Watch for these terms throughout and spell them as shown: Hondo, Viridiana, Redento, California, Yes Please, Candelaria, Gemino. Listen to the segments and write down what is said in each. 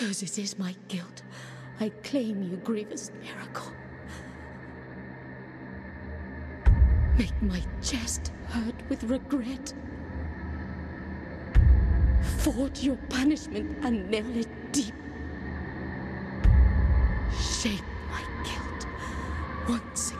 because it is my guilt, I claim your grievous miracle. Make my chest hurt with regret. Forge your punishment and nail it deep. Shape my guilt once again.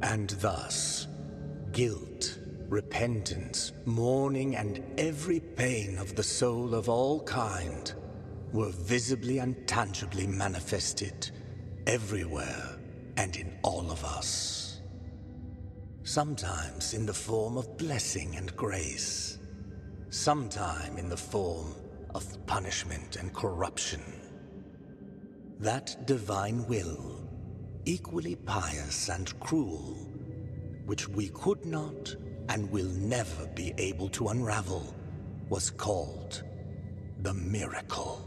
And thus, guilt, repentance, mourning, and every pain of the soul of all kind were visibly and tangibly manifested everywhere and in all of us. Sometimes in the form of blessing and grace, sometime in the form of punishment and corruption. That divine will, equally pious and cruel, which we could not and will never be able to unravel, was called the miracle.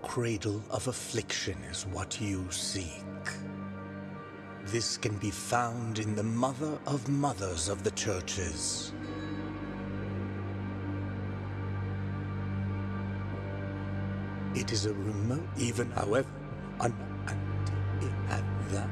The cradle of affliction is what you seek. This can be found in the mother of mothers of the churches. It is a rumor, even however, until it had that.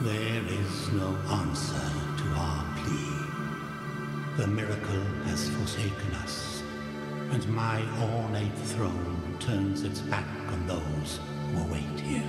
There is no answer to our plea. The miracle has forsaken us, and my ornate throne turns its back on those who await here.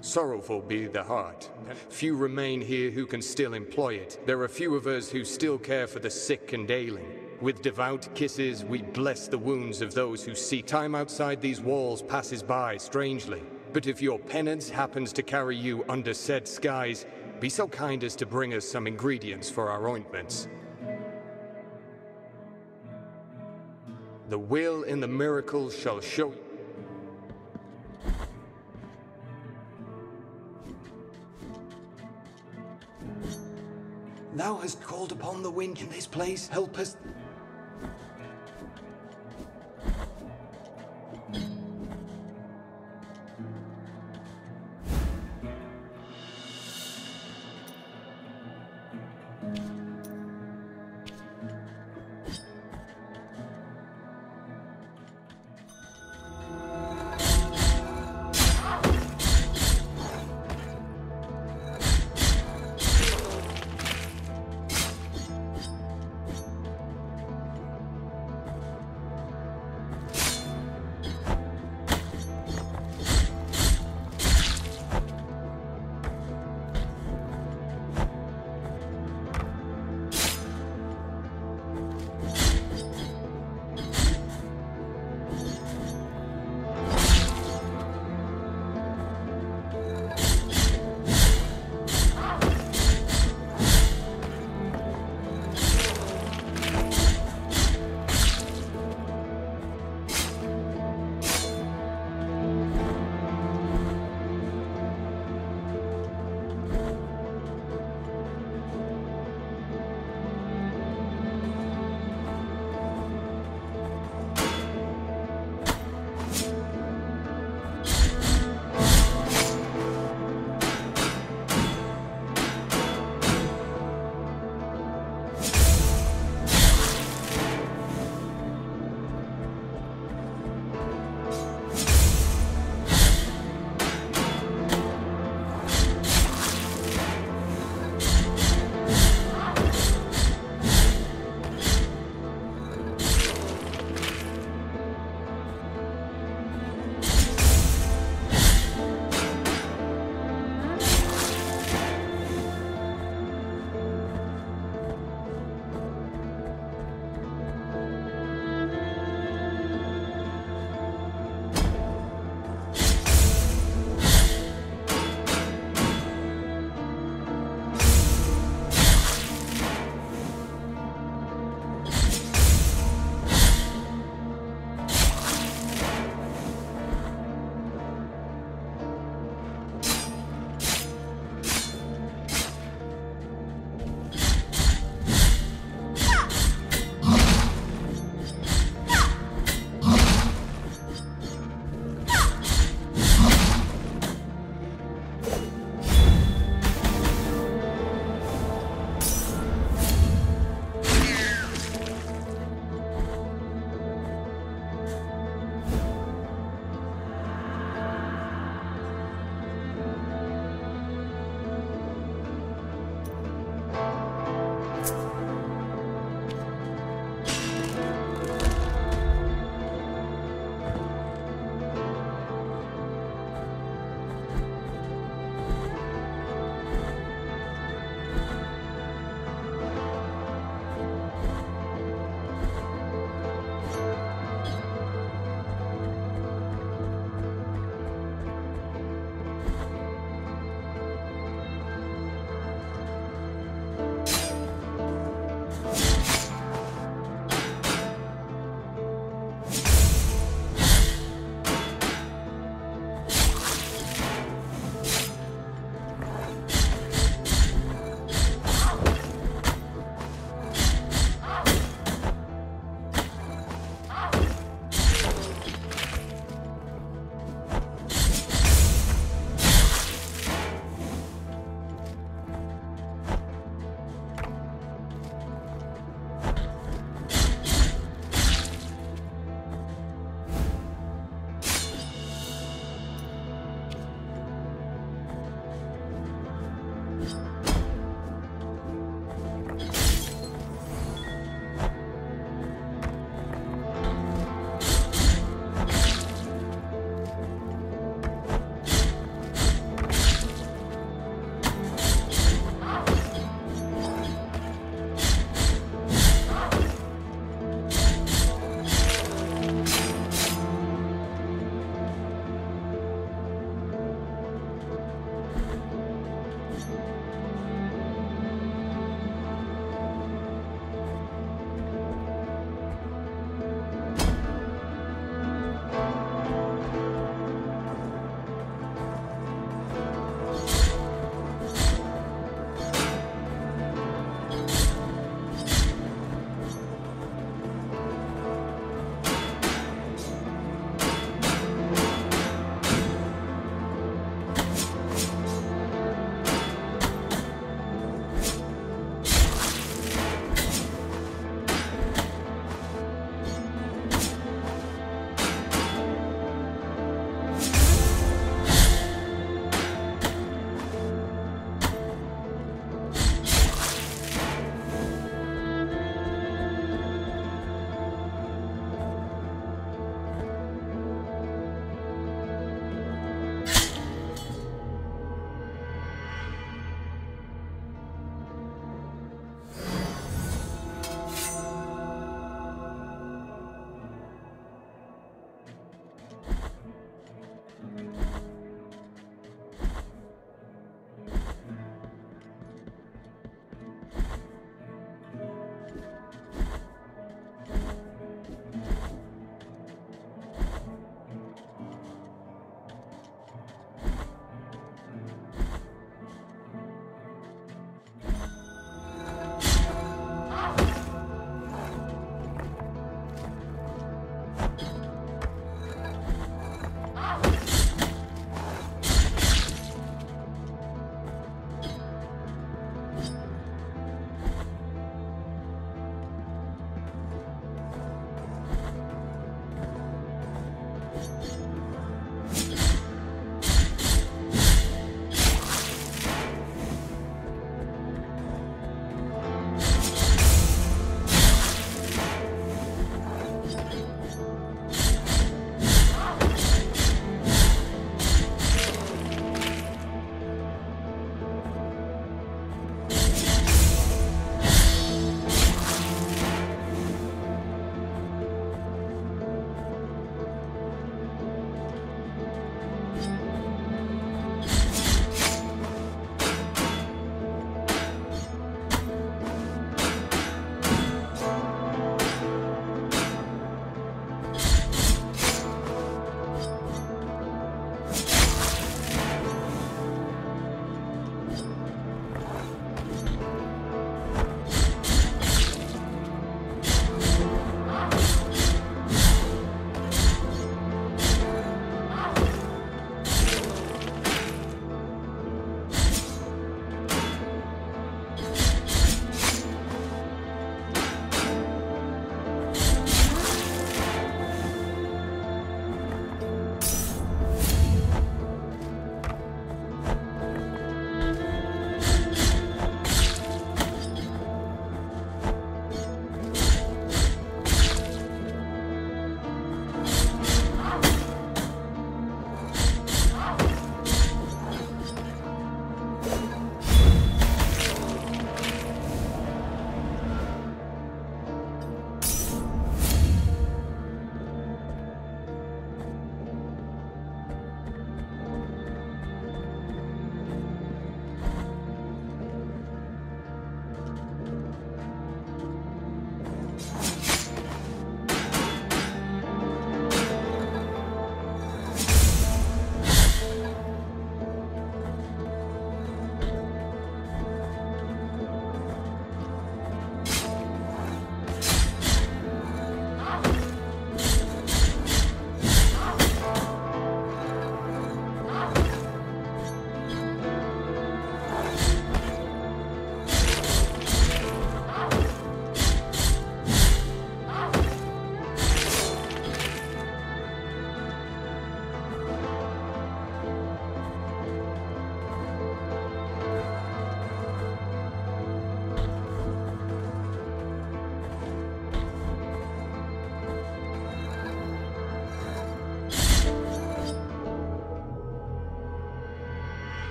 Sorrowful be the heart. Few remain here who can still employ it. There are few of us who still care for the sick and ailing. With devout kisses, we bless the wounds of those who see. Time outside these walls passes by strangely. But if your penance happens to carry you under said skies, be so kind as to bring us some ingredients for our ointments. The will in the miracle shall show you. Thou hast called upon the wind in this place. Help us.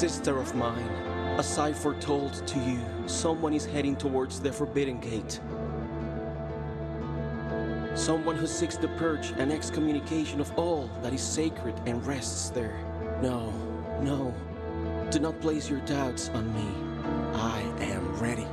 sister of mine. A cipher told to you. Someone is heading towards the Forbidden Gate. Someone who seeks the purge and excommunication of all that is sacred and rests there. No, no. Do not place your doubts on me. I am ready.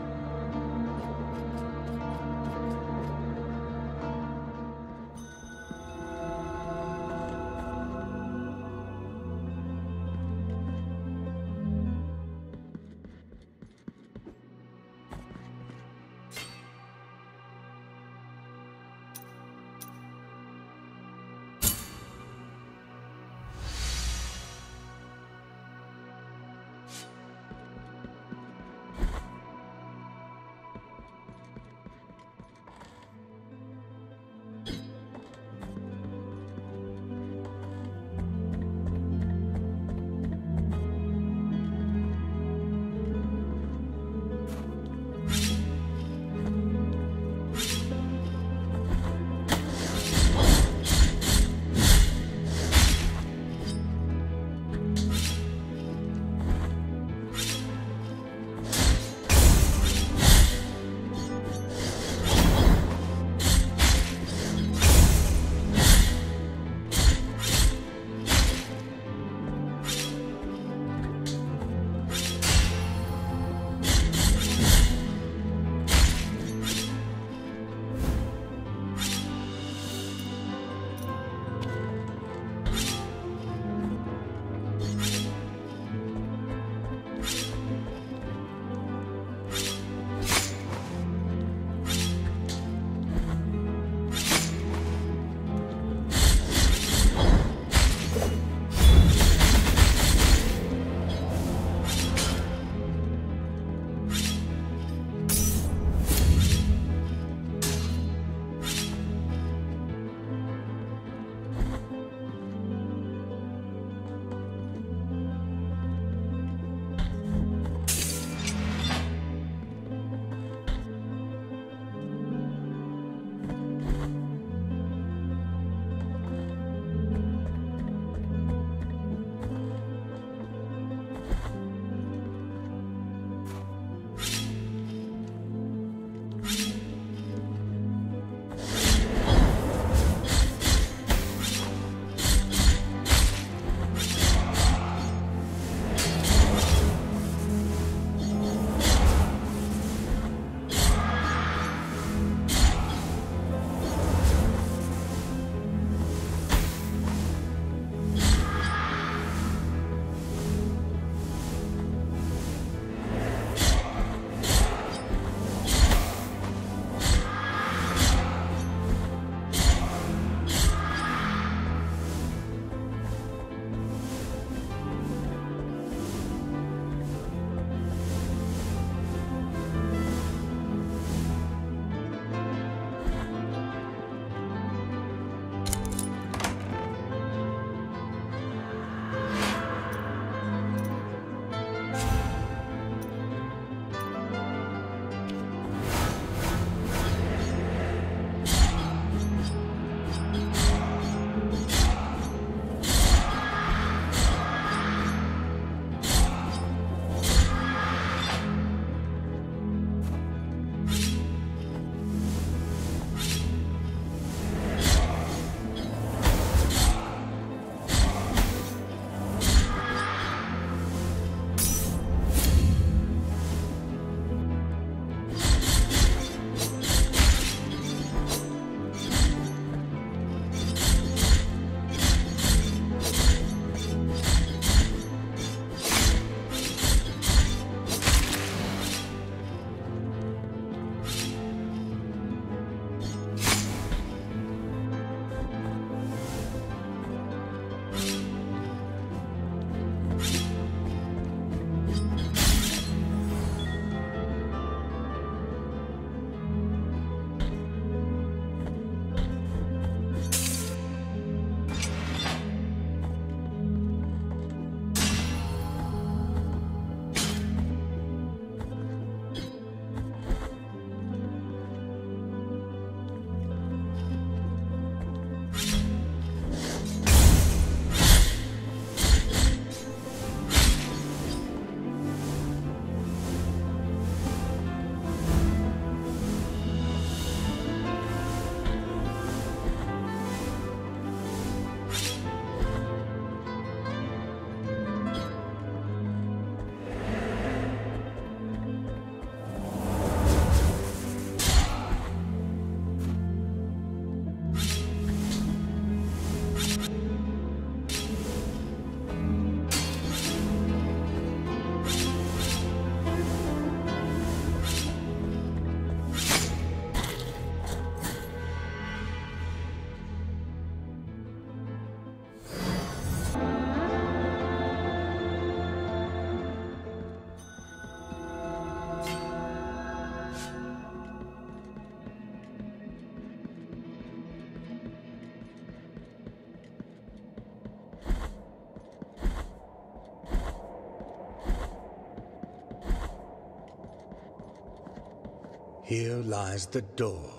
Here lies the door,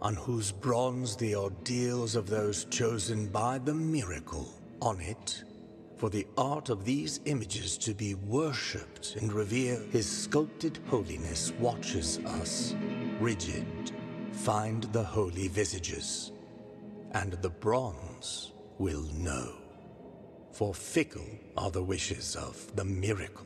on whose bronze the ordeals of those chosen by the miracle. On it, for the art of these images to be worshipped and revered, his sculpted holiness watches us, rigid, find the holy visages, and the bronze will know. For fickle are the wishes of the miracle.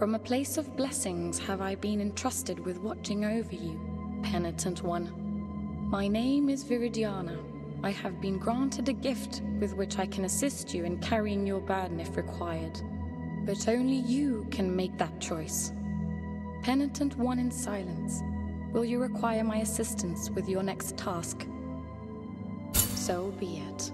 From a place of blessings have I been entrusted with watching over you, penitent one. My name is Viridiana. I have been granted a gift with which I can assist you in carrying your burden if required. But only you can make that choice. Penitent one in silence, will you require my assistance with your next task? So be it.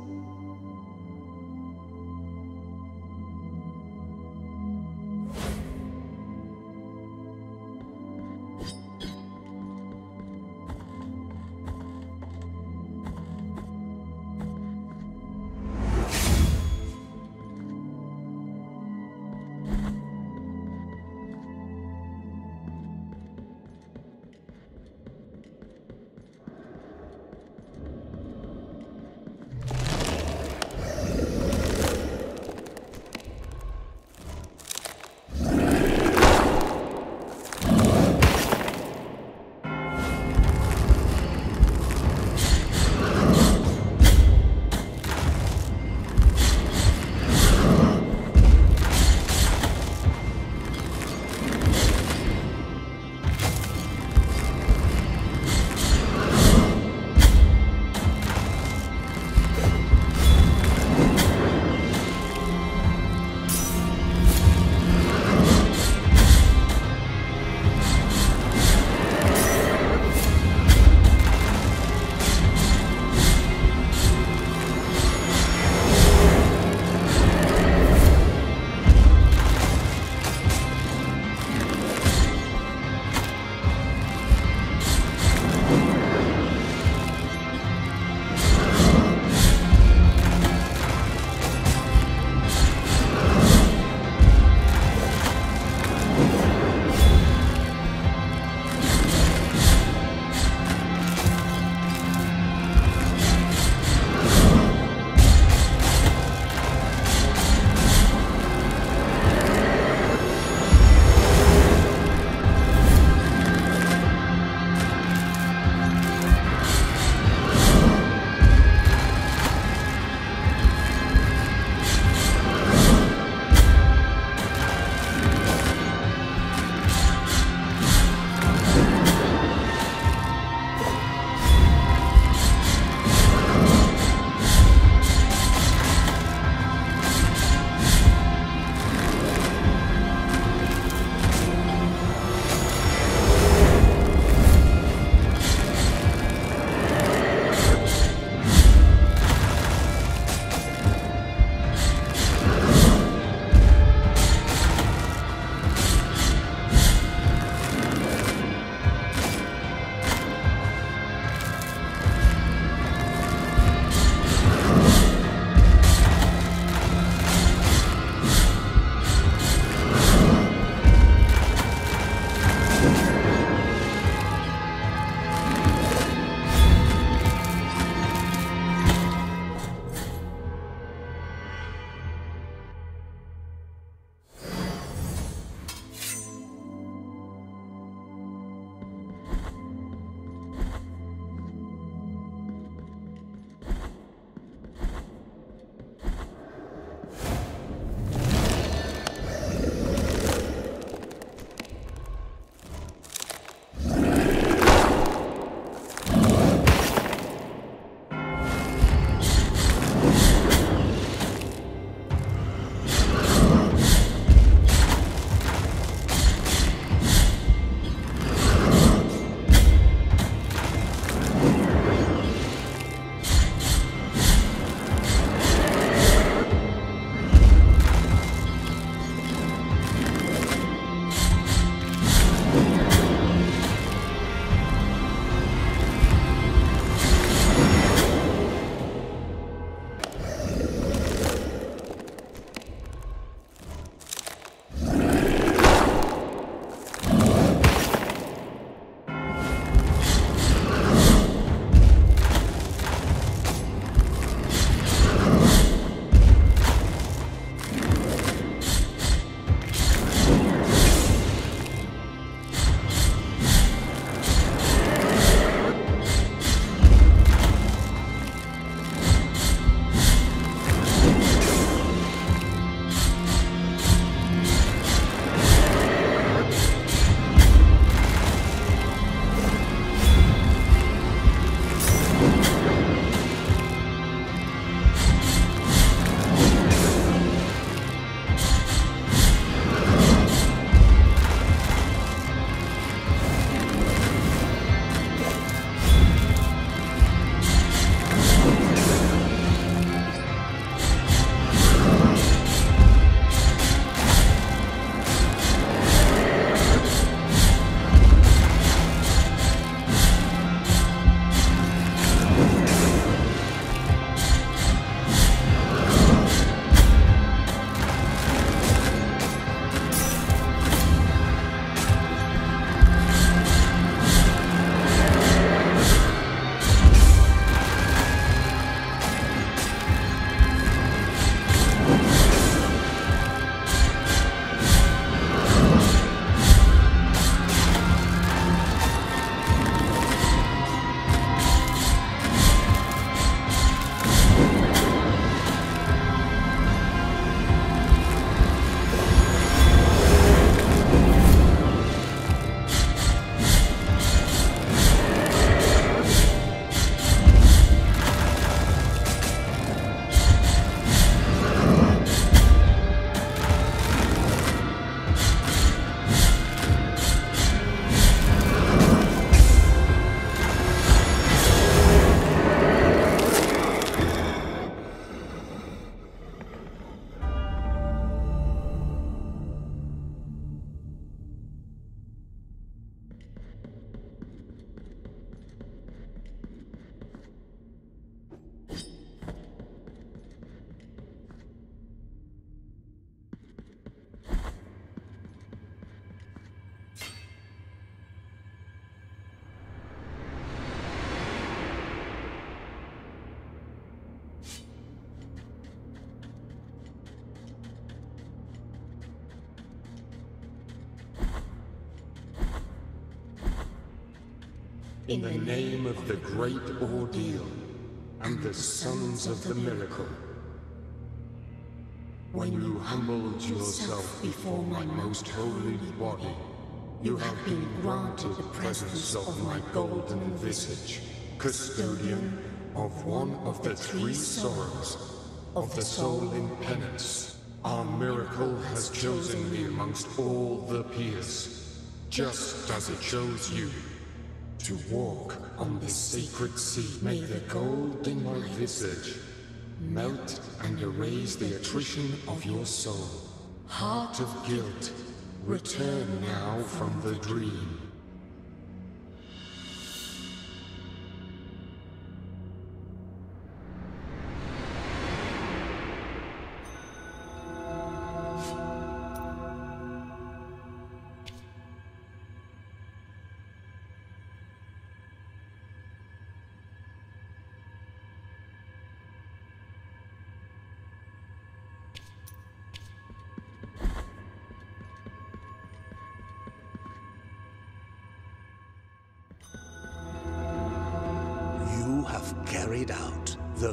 In the name of the great ordeal and the sons of the miracle, when you humbled yourself before my most holy body, you have been granted the presence of my golden visage, custodian of one of the three sorrows of the soul in penance. Our miracle has chosen me amongst all the peers, just as it chose you, to walk on this sacred sea. May the gold in my visage melt and erase the attrition of your soul. Heart of guilt, return now from the dream.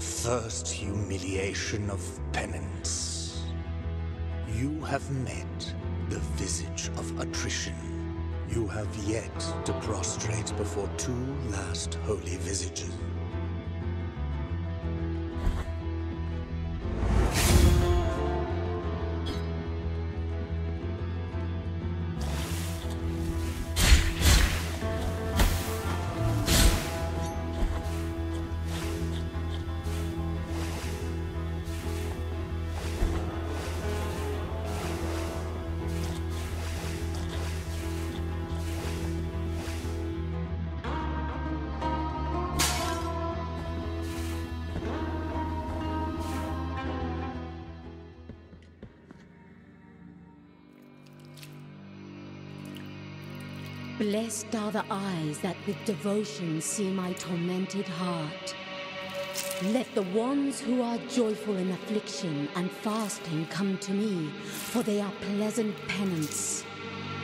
First humiliation of penance. You have met the visage of attrition. You have yet to prostrate before two last holy visages. Blessed are the eyes that with devotion see my tormented heart. Let the ones who are joyful in affliction and fasting come to me, for they are pleasant penance.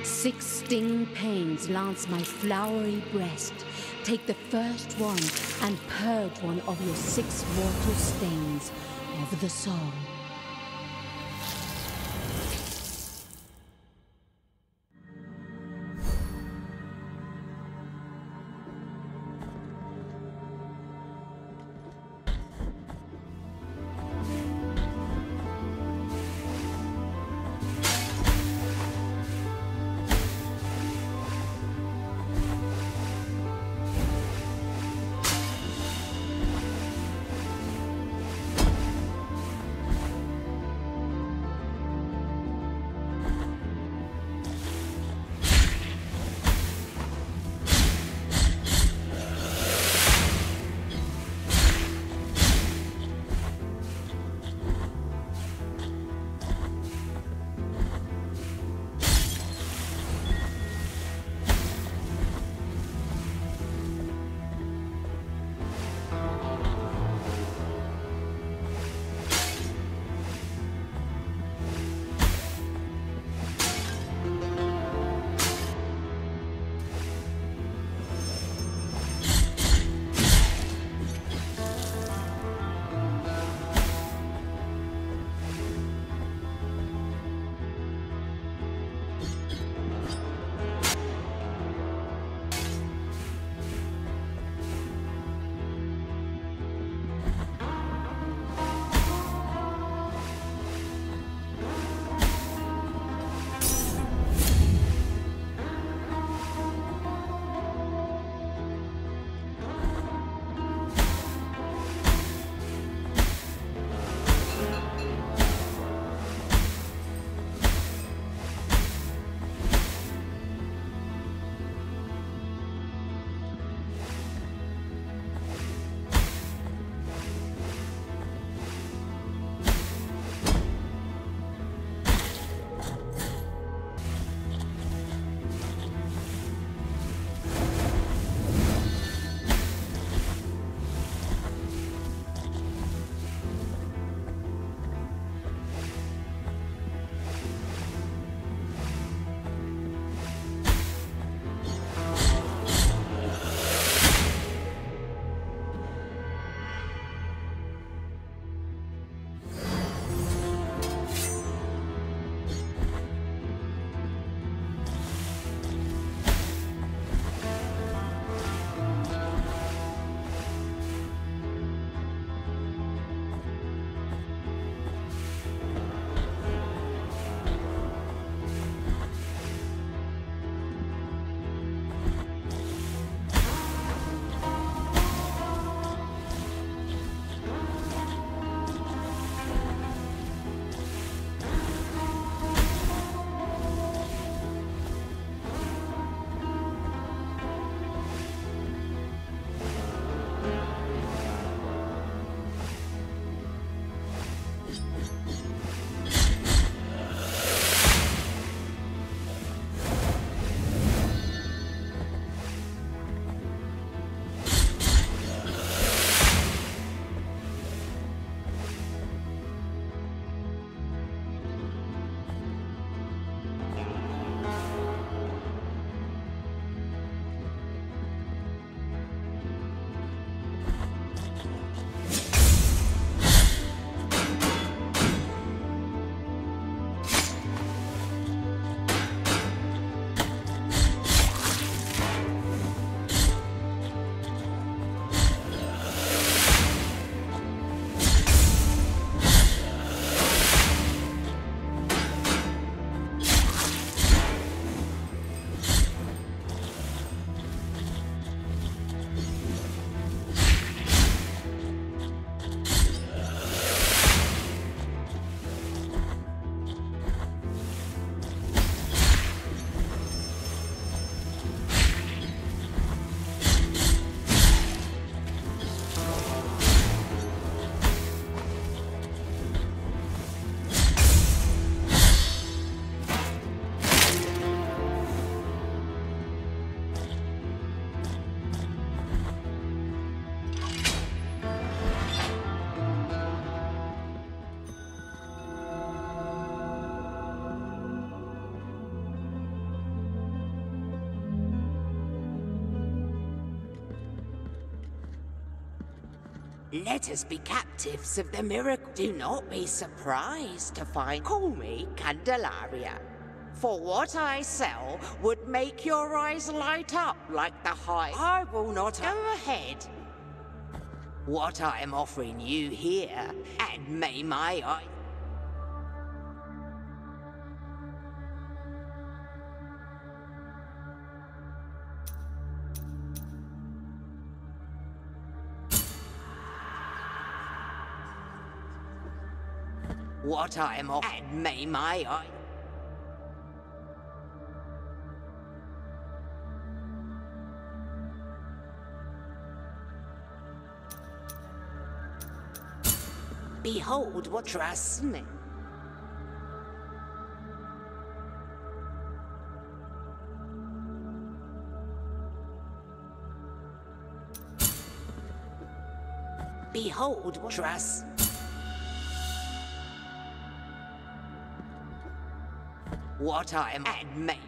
6 sting pains lance my flowery breast. Take the first one and purge one of your 6 mortal stains of the soul. Let us be captives of the miracle. Do not be surprised to find... Call me Candelaria. For what I sell would make your eyes light up like the high... I will not... Go ahead. What I am offering you here, and may my eye... What I am off, and may my eye. Behold what trusts me. Behold what trusts. What I am and make.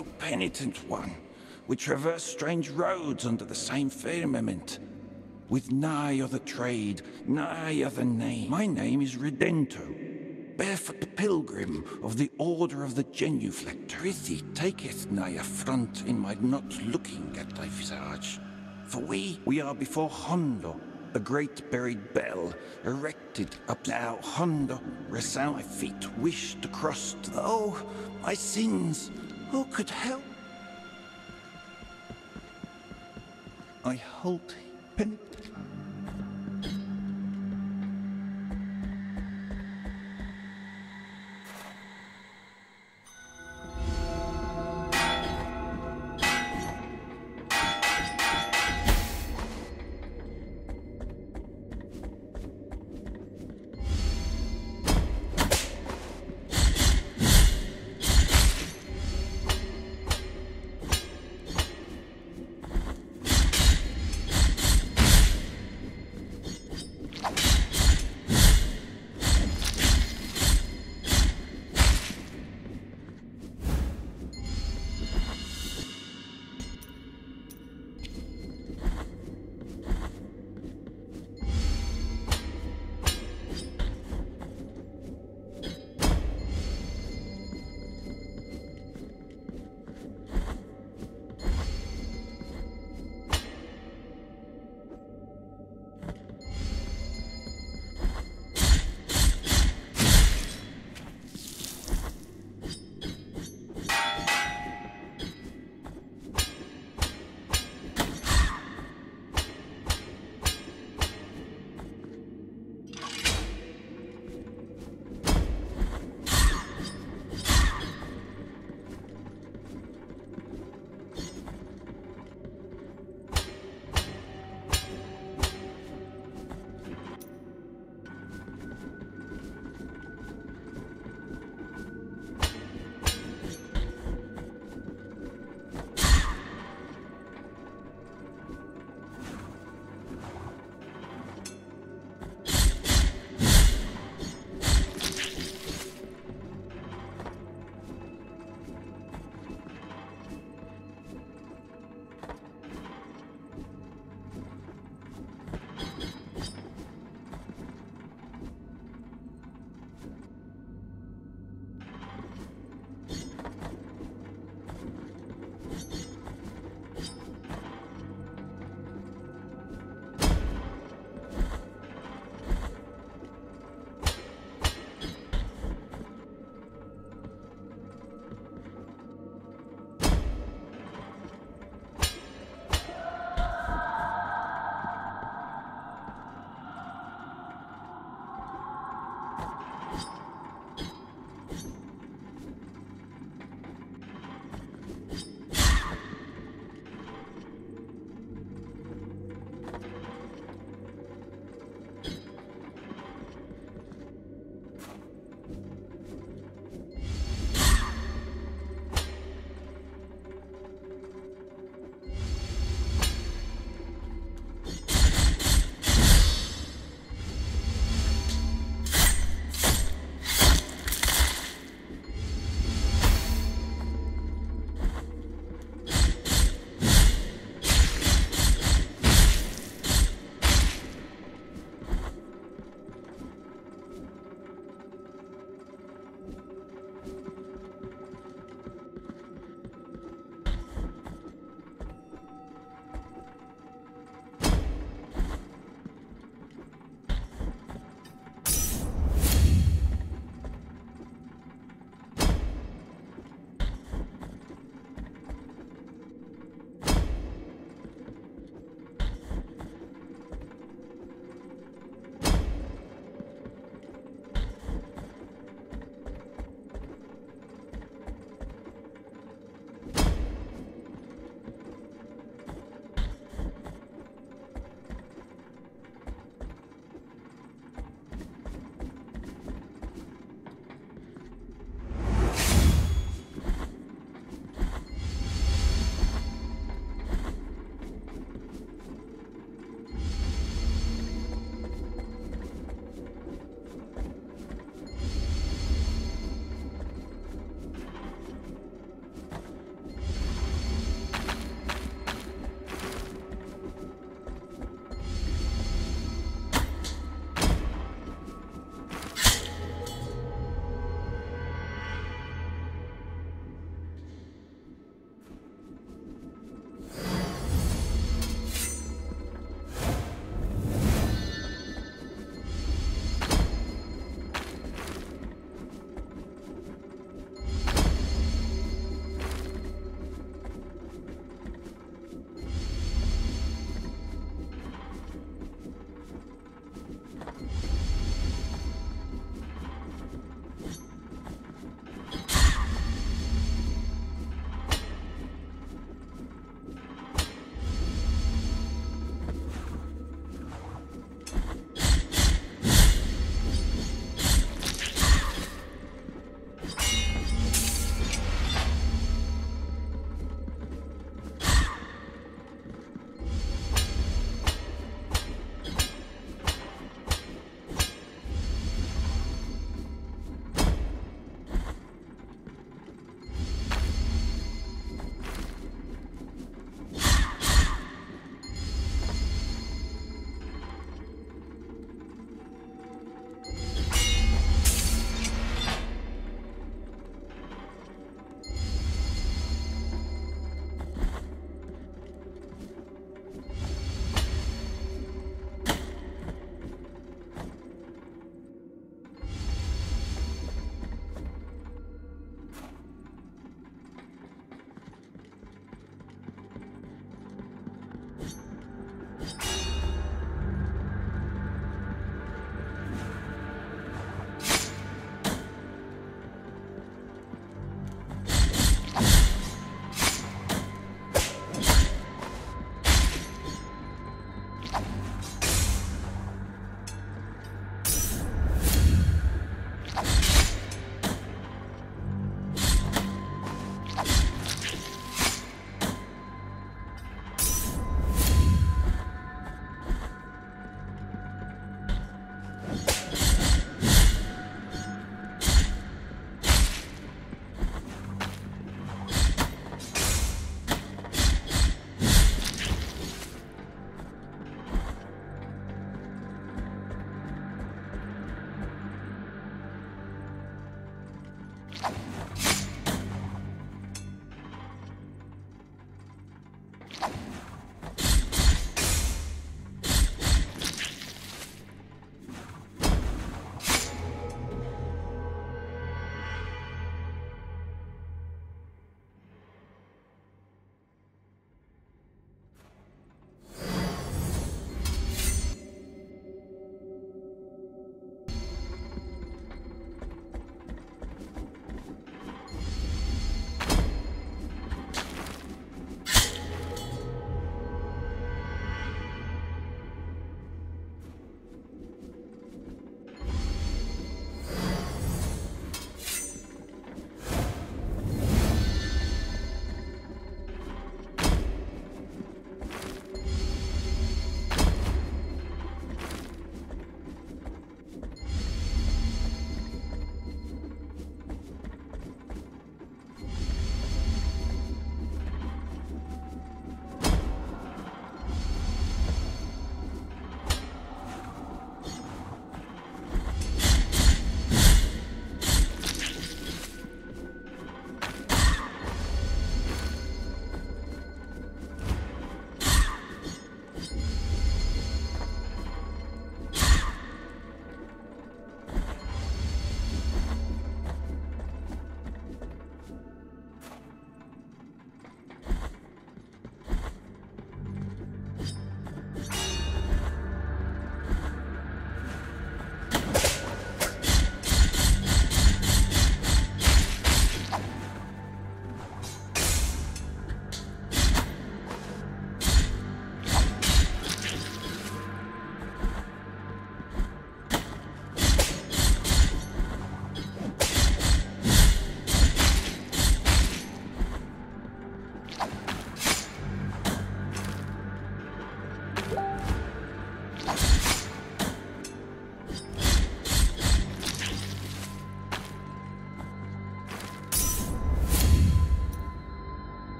O penitent one, we traverse strange roads under the same firmament, with nigh other trade, nigh other name. My name is Redento, barefoot pilgrim of the order of the genuflector. Prithee, taketh nigh affront in my not looking at thy visage. For we are before Hondo, the great buried bell, erected up now. Hondo, resound my feet, wish to cross to the... Oh, my sins, who could help? I hold him.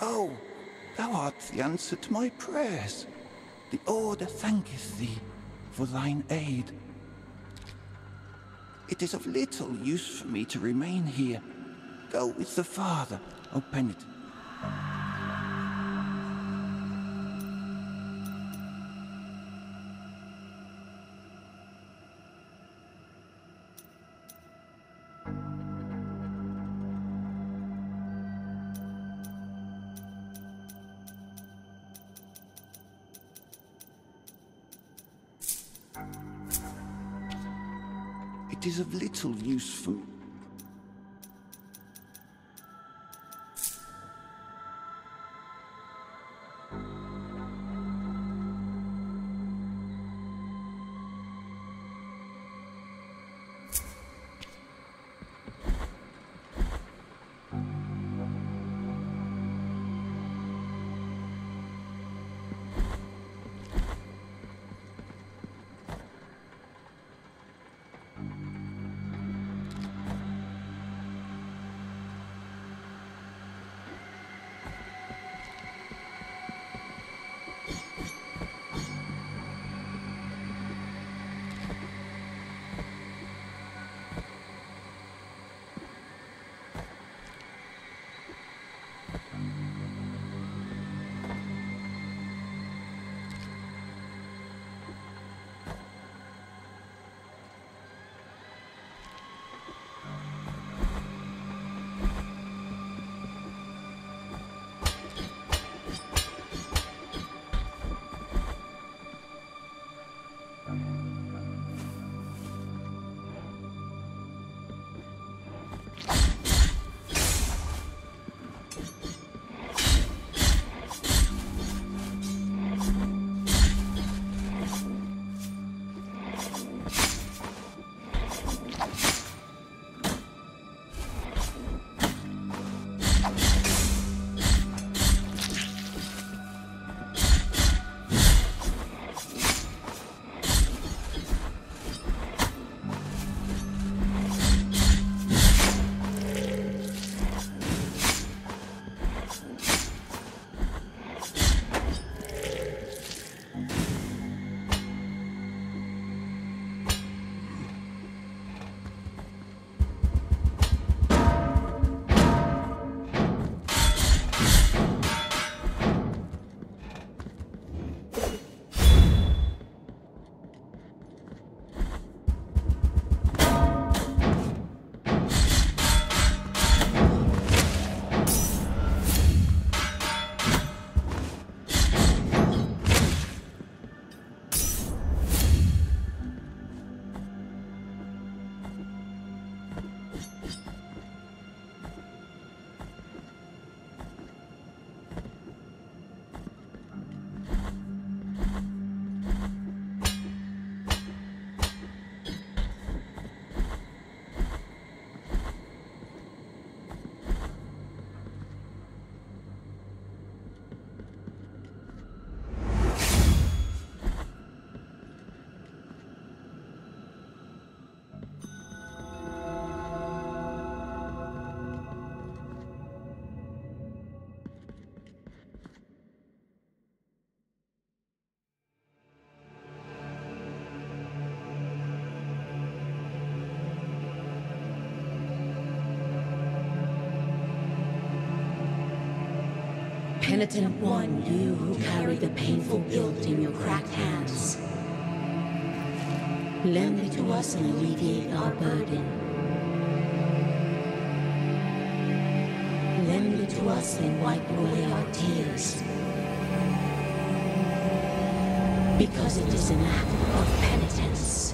Oh, thou art the answer to my prayers. The Order thanketh thee for thine aid. It is of little use for me to remain here. Go with the Father, O penitent. It is of little use for me. Penitent one, you who carry the painful guilt in your cracked hands. Lend it to us and alleviate our burden. Lend it to us and wipe away our tears. Because it is an act of penitence.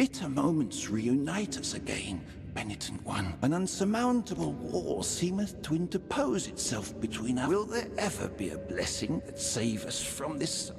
Bitter moments reunite us again, penitent one. An unsurmountable war seemeth to interpose itself between us. Will there ever be a blessing that save us from this?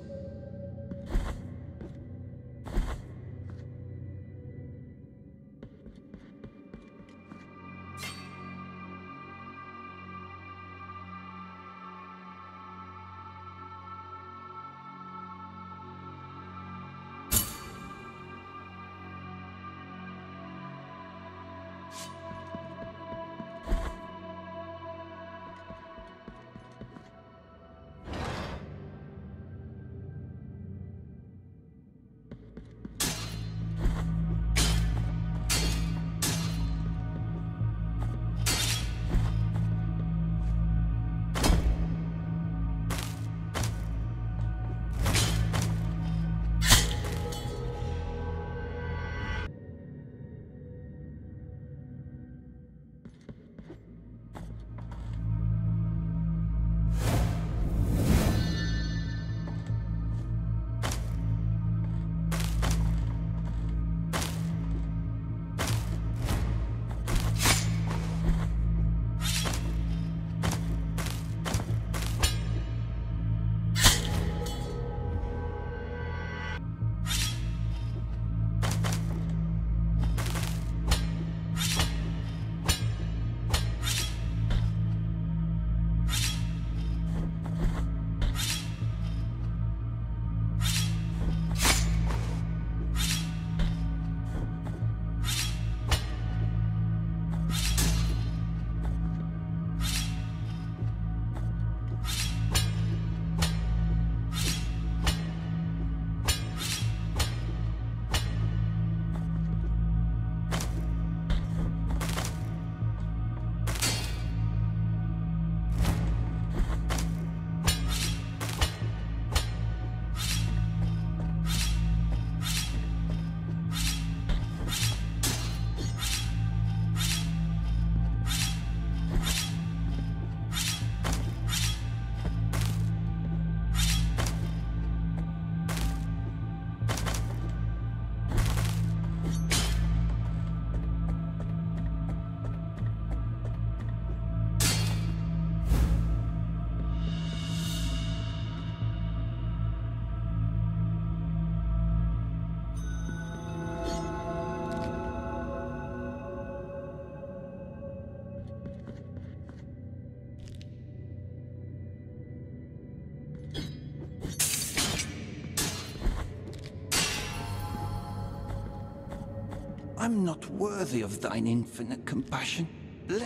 I'm not worthy of thine infinite compassion.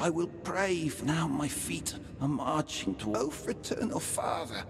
I will pray, for now my feet are marching to, O fraternal Father.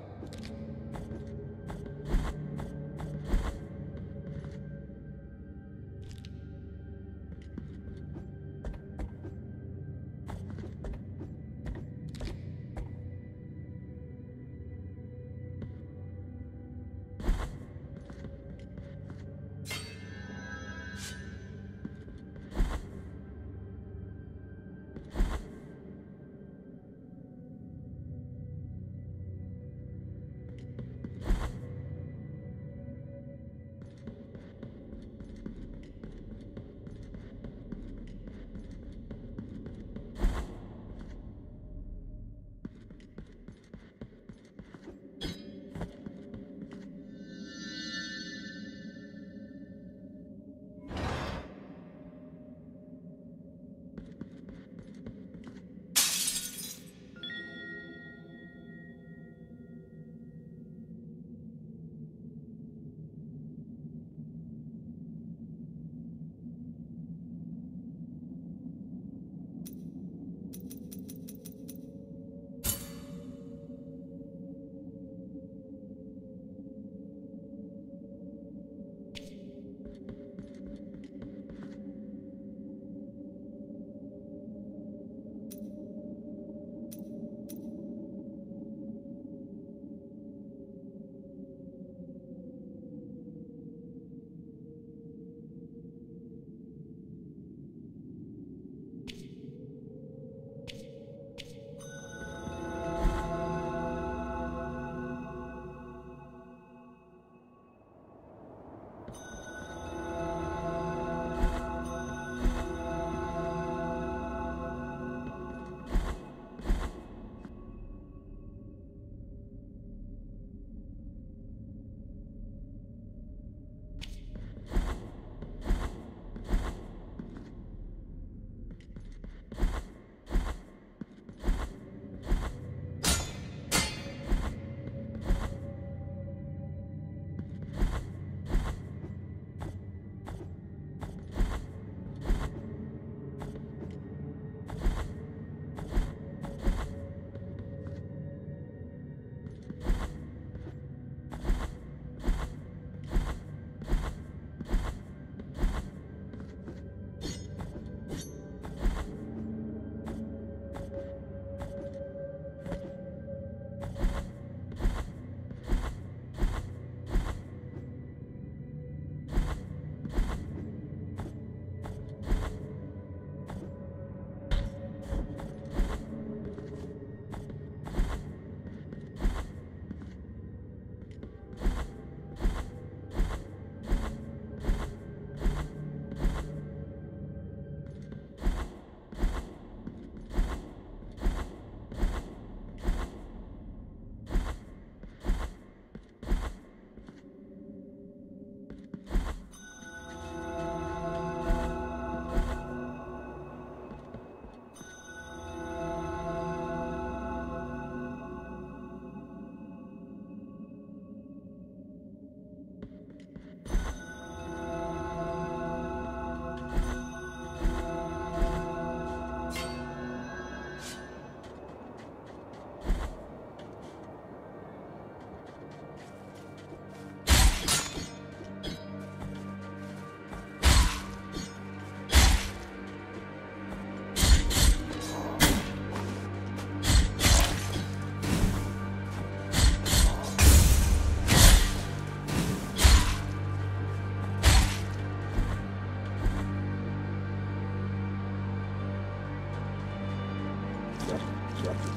interrupted.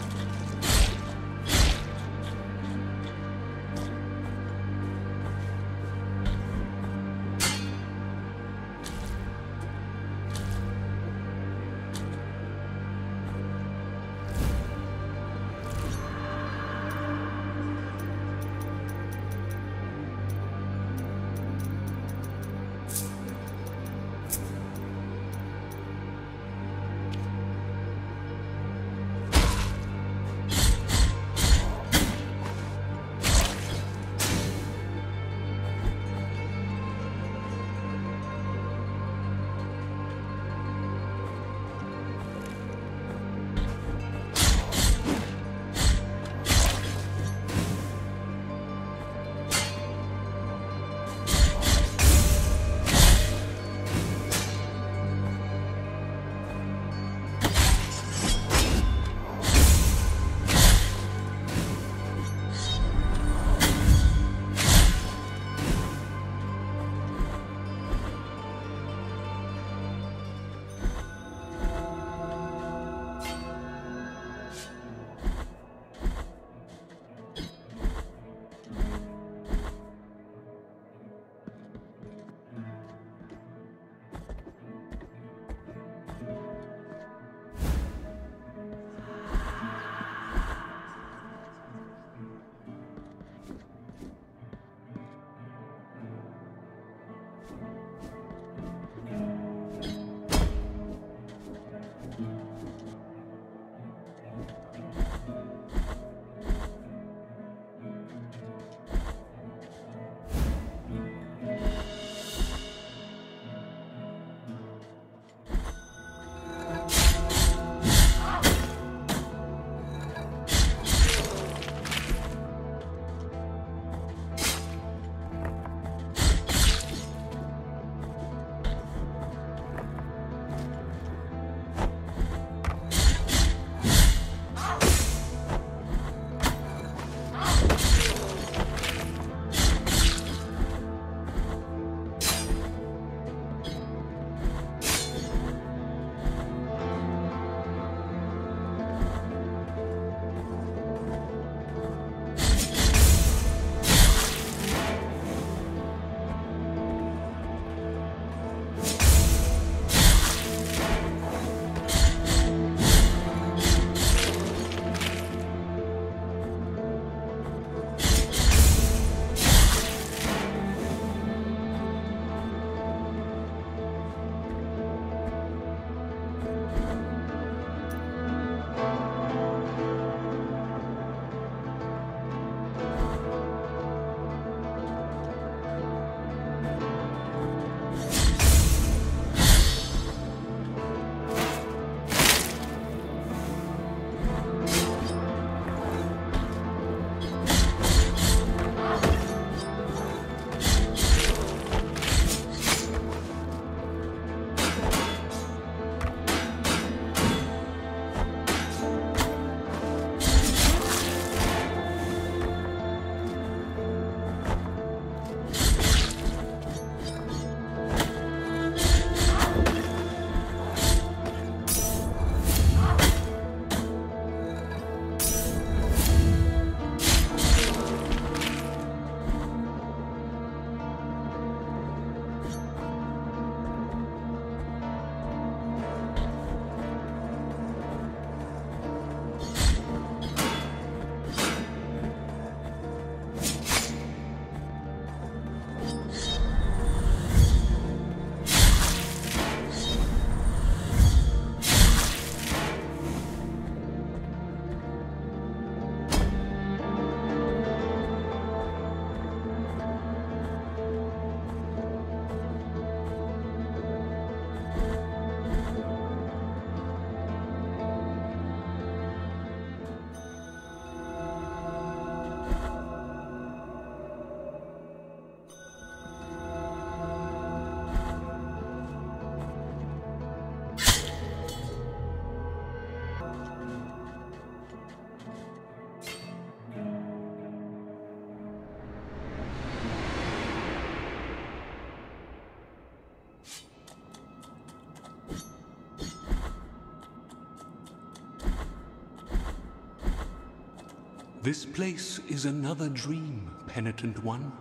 This place is another dream, penitent one.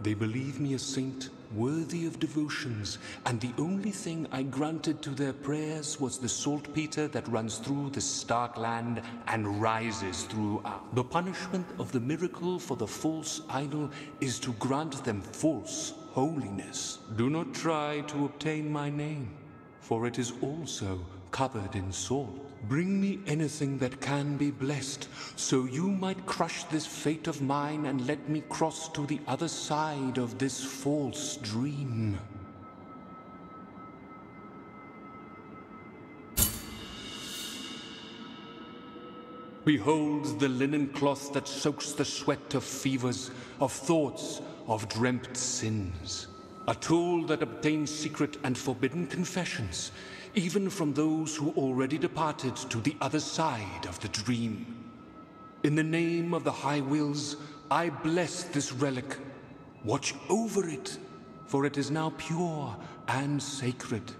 They believe me a saint worthy of devotions, and the only thing I granted to their prayers was the saltpeter that runs through this stark land and rises throughout. The punishment of the miracle for the false idol is to grant them false holiness. Do not try to obtain my name, for it is also covered in salt. Bring me anything that can be blessed, so you might crush this fate of mine and let me cross to the other side of this false dream. Behold the linen cloth that soaks the sweat of fevers, of thoughts, of dreamt sins. A tool that obtains secret and forbidden confessions, even from those who already departed to the other side of the dream. In the name of the High Wills, I bless this relic. Watch over it, for it is now pure and sacred.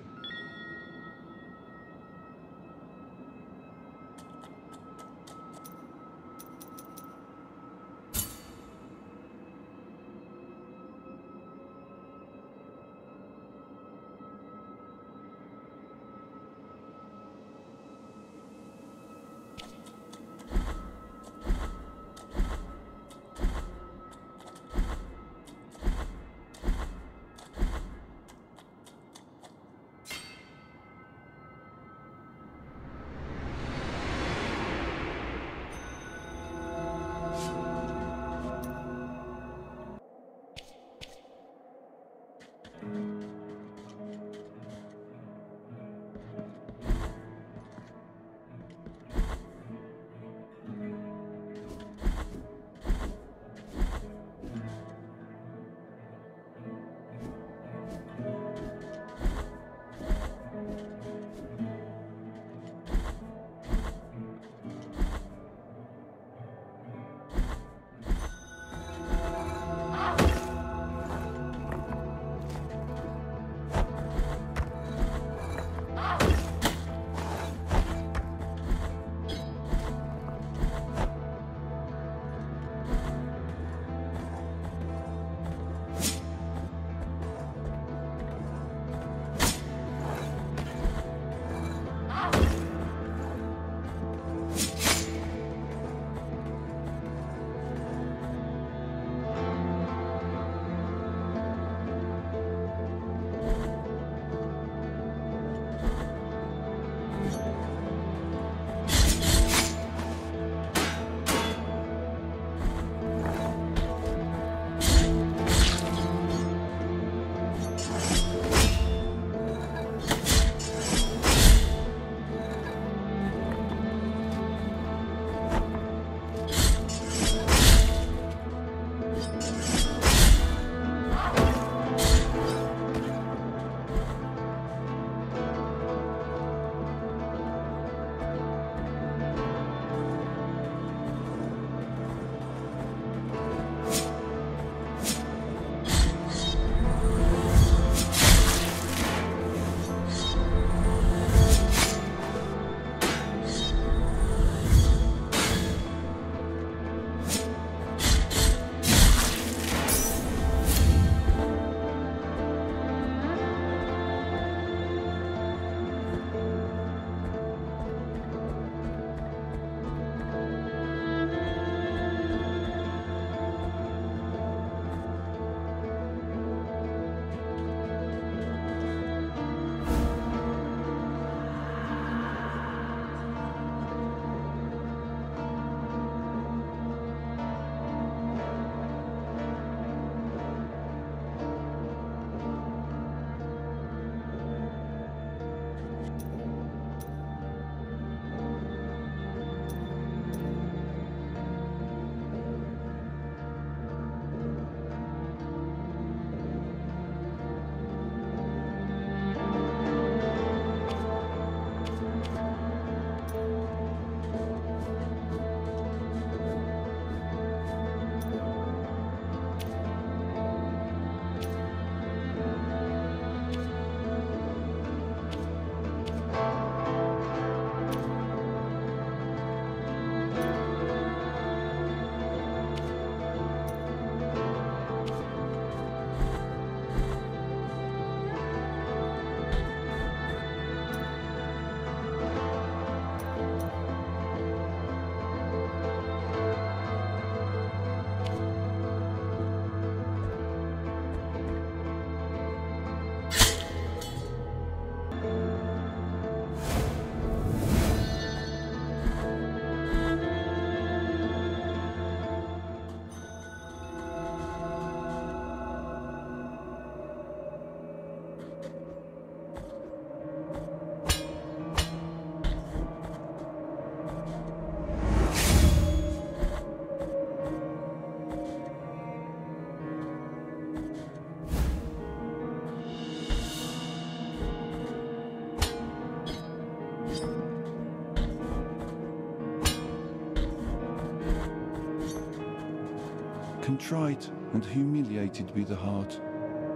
Contrite and humiliated be the heart,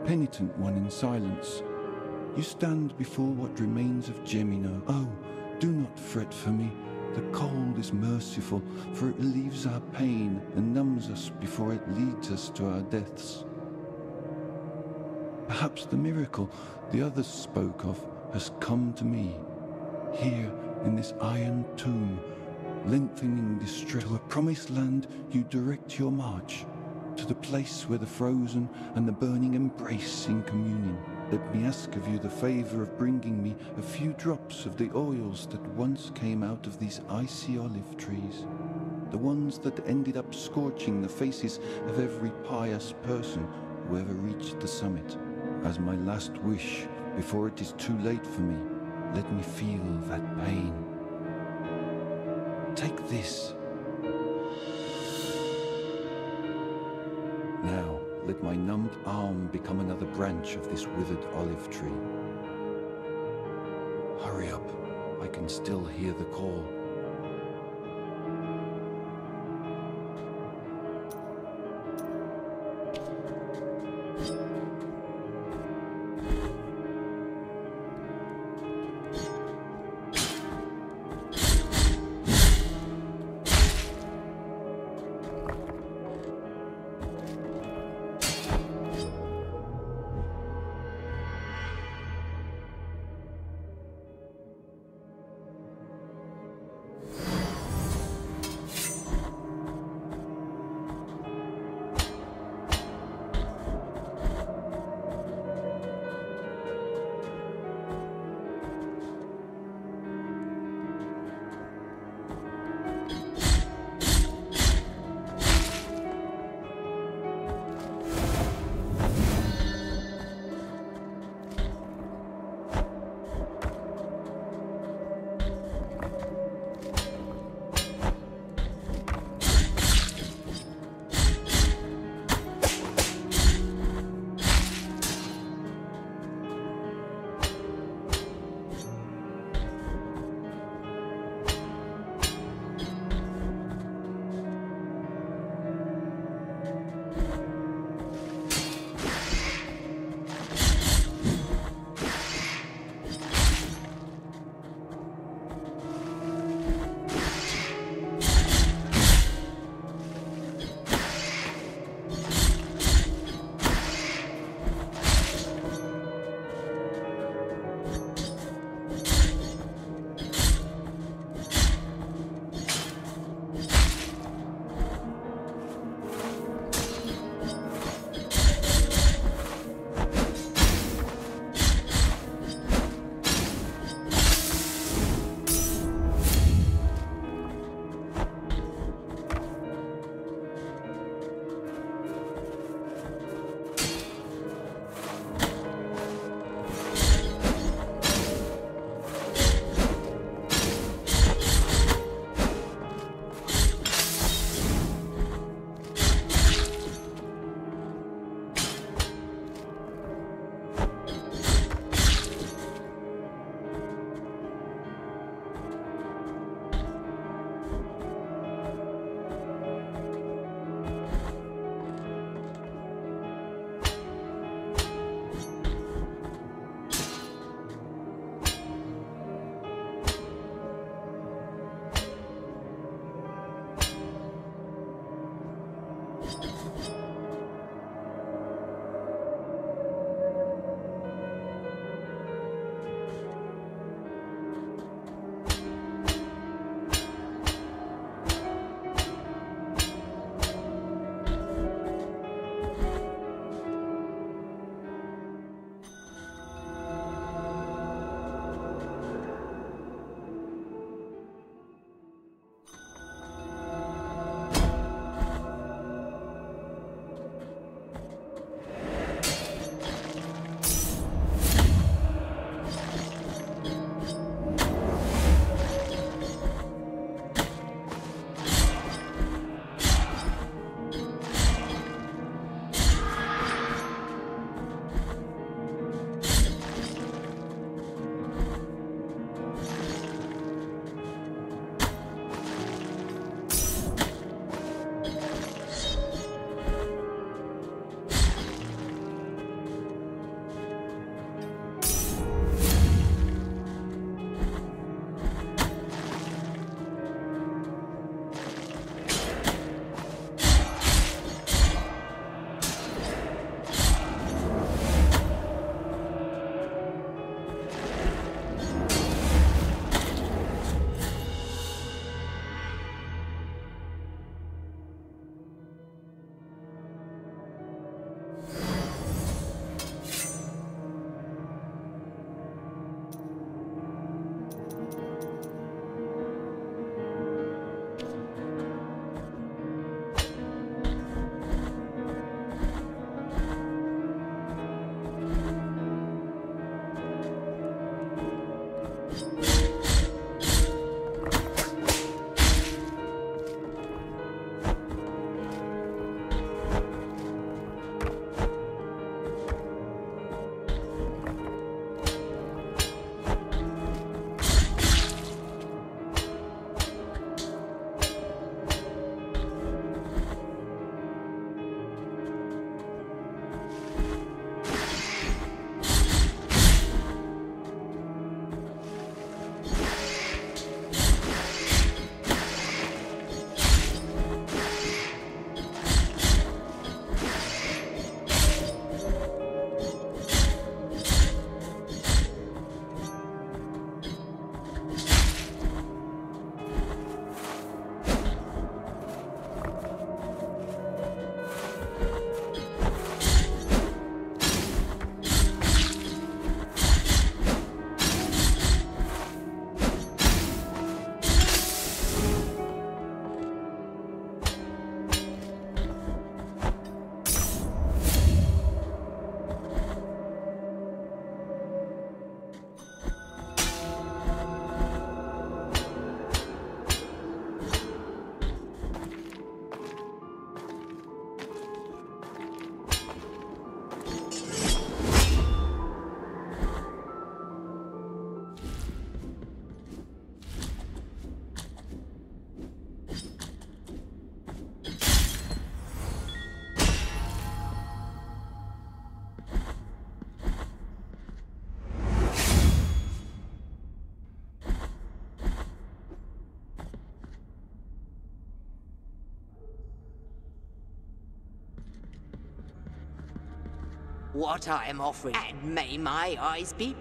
penitent one in silence. You stand before what remains of Gemino. Oh, do not fret for me. The cold is merciful, for it relieves our pain and numbs us before it leads us to our deaths. Perhaps the miracle the others spoke of has come to me, here in this iron tomb, lengthening distress to a promised land. You direct your march to the place where the frozen and the burning embrace in communion. Let me ask of you the favor of bringing me a few drops of the oils that once came out of these icy olive trees, the ones that ended up scorching the faces of every pious person who ever reached the summit. As my last wish, before it is too late for me, let me feel that pain. Take this. Now, let my numbed arm become another branch of this withered olive tree. Hurry up, I can still hear the call. what I am offering, and may my eyes be.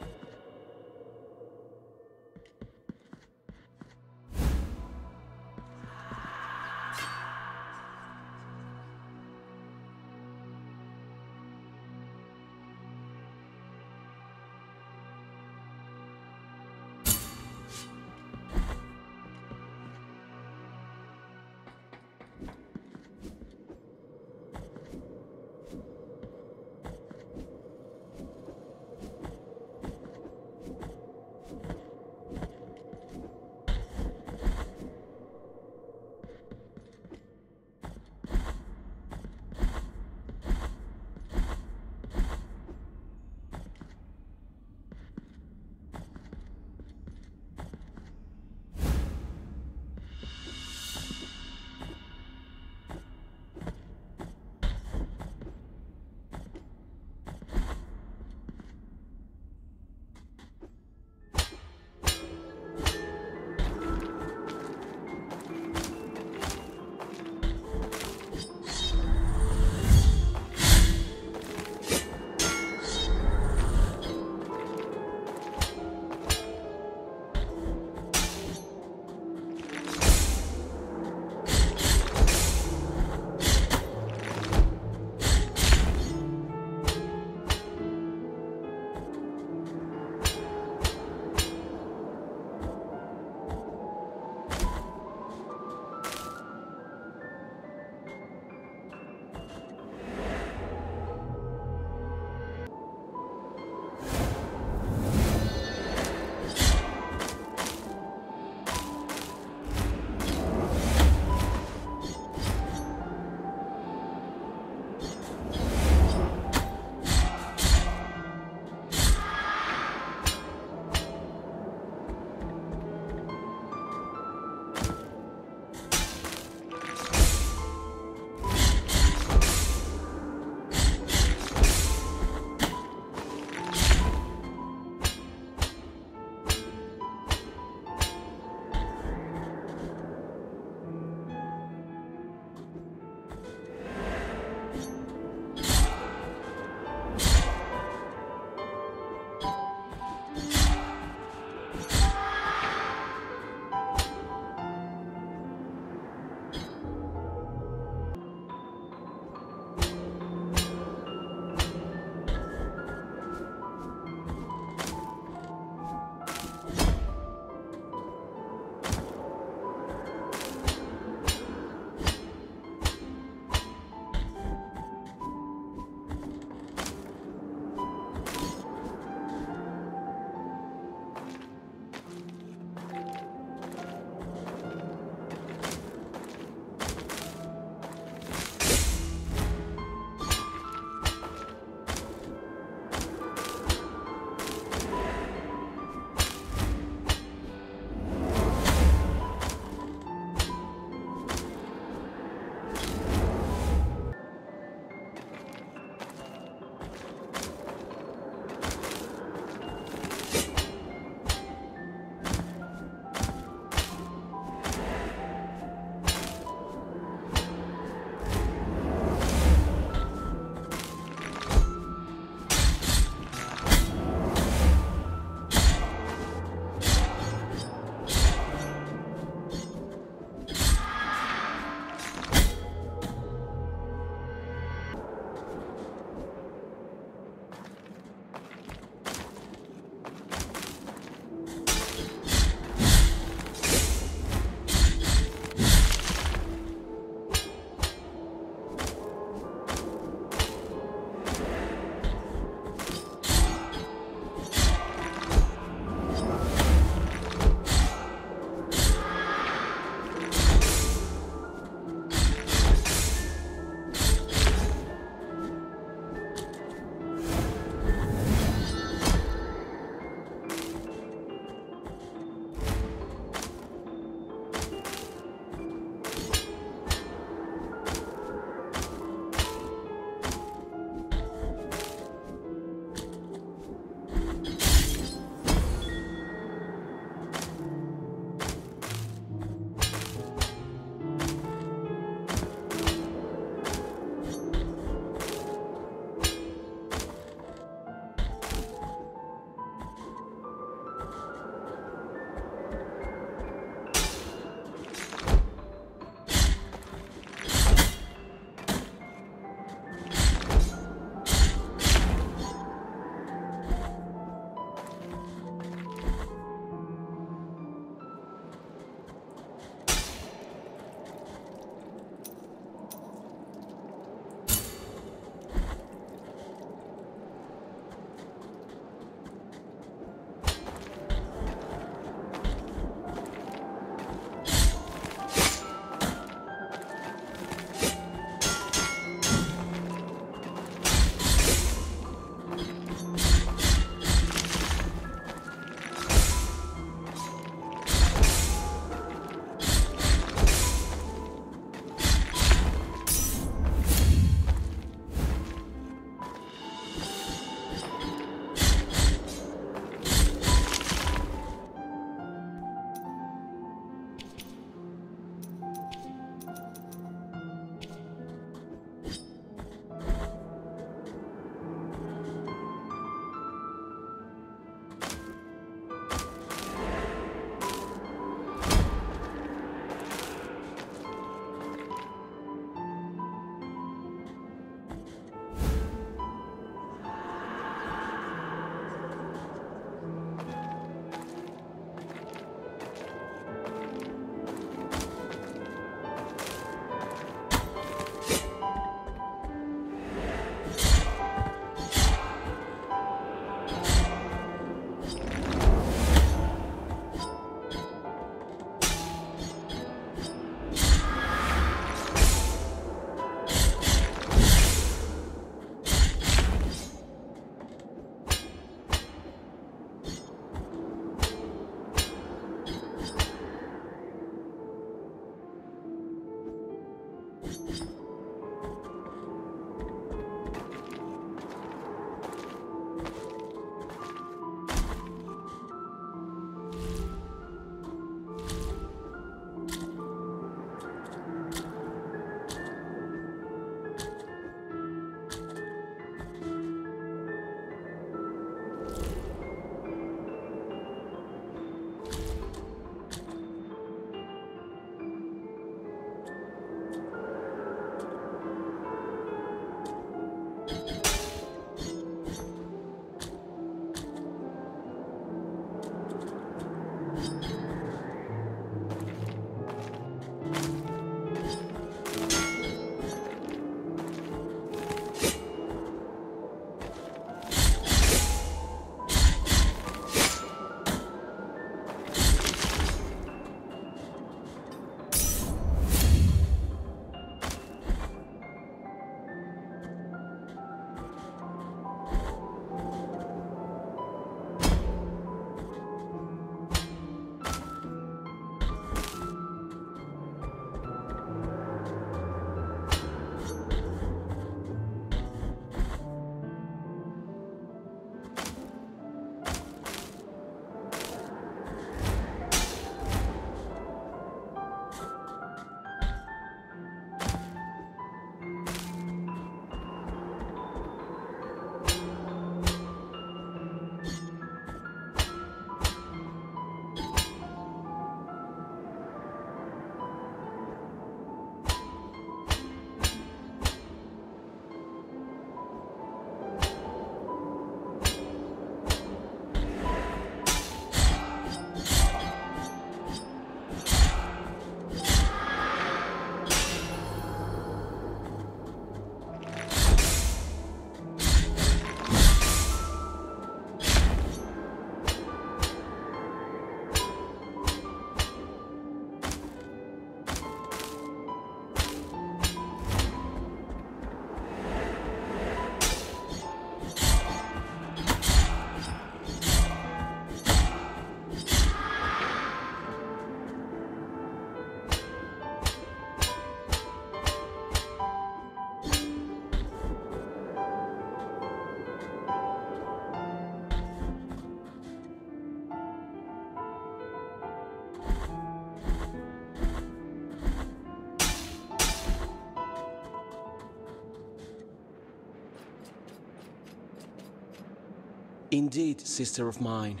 Indeed, sister of mine.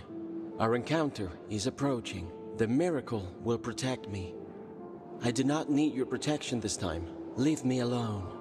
Our encounter is approaching. The miracle will protect me. I do not need your protection this time. Leave me alone.